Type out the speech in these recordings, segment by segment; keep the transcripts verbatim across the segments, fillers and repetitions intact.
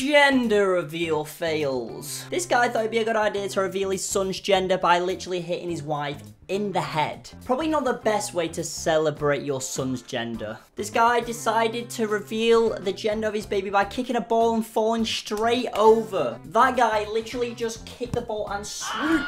Gender reveal fails. This guy thought it'd be a good idea to reveal his son's gender by literally hitting his wife in the head. Probably not the best way to celebrate your son's gender. This guy decided to reveal the gender of his baby by kicking a ball and falling straight over. That guy literally just kicked the ball and swooped.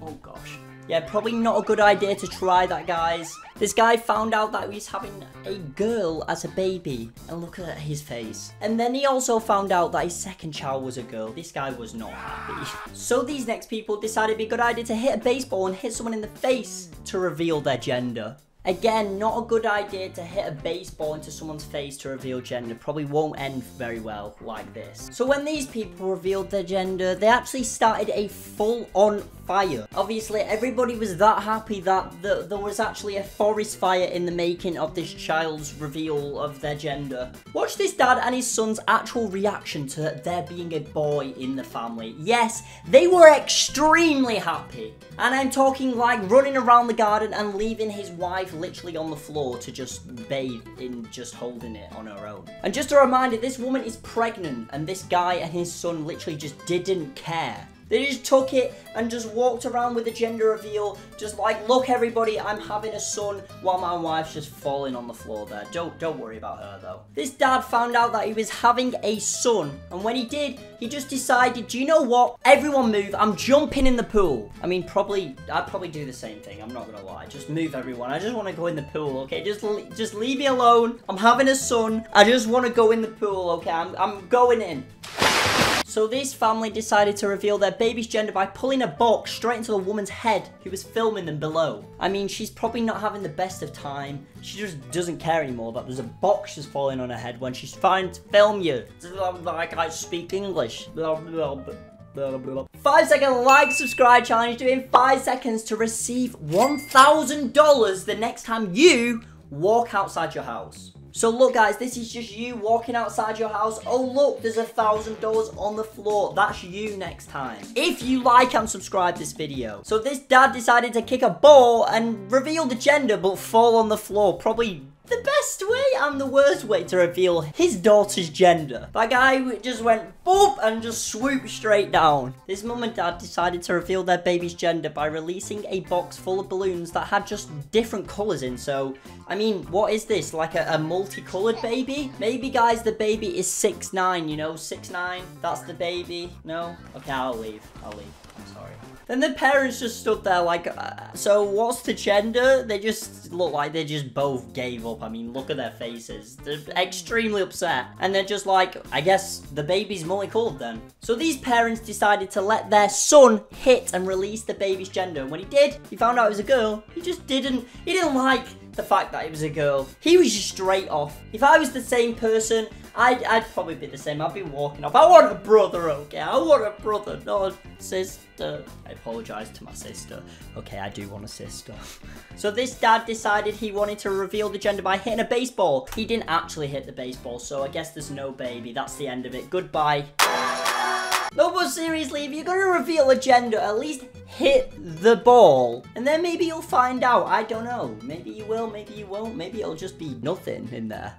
Oh gosh. Yeah, probably not a good idea to try that, guys. This guy found out that he was having a girl as a baby, and look at his face. And then he also found out that his second child was a girl. This guy was not happy. So these next people decided it'd be a good idea to hit a baseball and hit someone in the face to reveal their gender. Again, not a good idea to hit a baseball into someone's face to reveal gender. Probably won't end very well like this. So when these people revealed their gender, they actually started a full-on fire. Obviously, everybody was that happy that the, there was actually a forest fire in the making of this child's reveal of their gender. Watch this dad and his son's actual reaction to there being a boy in the family. Yes, they were extremely happy. And I'm talking like running around the garden and leaving his wife literally on the floor to just bathe in just holding it on her own. And just a reminder, this woman is pregnant and this guy and his son literally just didn't care. They just took it and just walked around with the gender reveal, just like, look everybody, I'm having a son, while my wife's just falling on the floor there. Don't, don't worry about her though. This dad found out that he was having a son, and when he did, he just decided, do you know what? Everyone move, I'm jumping in the pool. I mean, probably, I'd probably do the same thing, I'm not gonna lie. Just move everyone, I just wanna go in the pool, okay? Just, just leave me alone, I'm having a son, I just wanna go in the pool, okay? I'm, I'm going in. So this family decided to reveal their baby's gender by pulling a box straight into the woman's head who was filming them below. I mean, she's probably not having the best of time. She just doesn't care anymore that there's a box just falling on her head when she's trying to film you. Like, I speak English. Five second like, subscribe challenge. Do it in five seconds to receive one thousand dollars the next time you walk outside your house. So look guys, this is just you walking outside your house. Oh look, there's a thousand dollars on the floor. That's you next time. If you like and subscribe this video. So this dad decided to kick a ball and reveal the gender but fall on the floor. Probably the best way and the worst way to reveal his daughter's gender. That guy just went boop and just swooped straight down. This mum and dad decided to reveal their baby's gender by releasing a box full of balloons that had just different colours in. So, I mean, what is this? Like a, a multicoloured baby? Maybe, guys, the baby is six nine, you know? six nine, that's the baby. No? Okay, I'll leave. I'll leave. I'm sorry. Then the parents just stood there like, uh, so what's the gender? They just look like they just both gave up. I mean, look at their faces. They're extremely upset. And they're just like, I guess the baby's multicolored then. So these parents decided to let their son hit and release the baby's gender. And when he did, he found out it was a girl. He just didn't, he didn't like the fact that it was a girl. He was just straight off. If I was the same person, I'd, I'd probably be the same. I'd be walking off. I want a brother, okay? I want a brother, not a sister. I apologise to my sister. Okay, I do want a sister. So this dad decided he wanted to reveal the gender by hitting a baseball. He didn't actually hit the baseball, so I guess there's no baby. That's the end of it. Goodbye. No, but seriously, if you're going to reveal a gender, at least hit the ball. And then maybe you'll find out. I don't know. Maybe you will, maybe you won't. Maybe it'll just be nothing in there.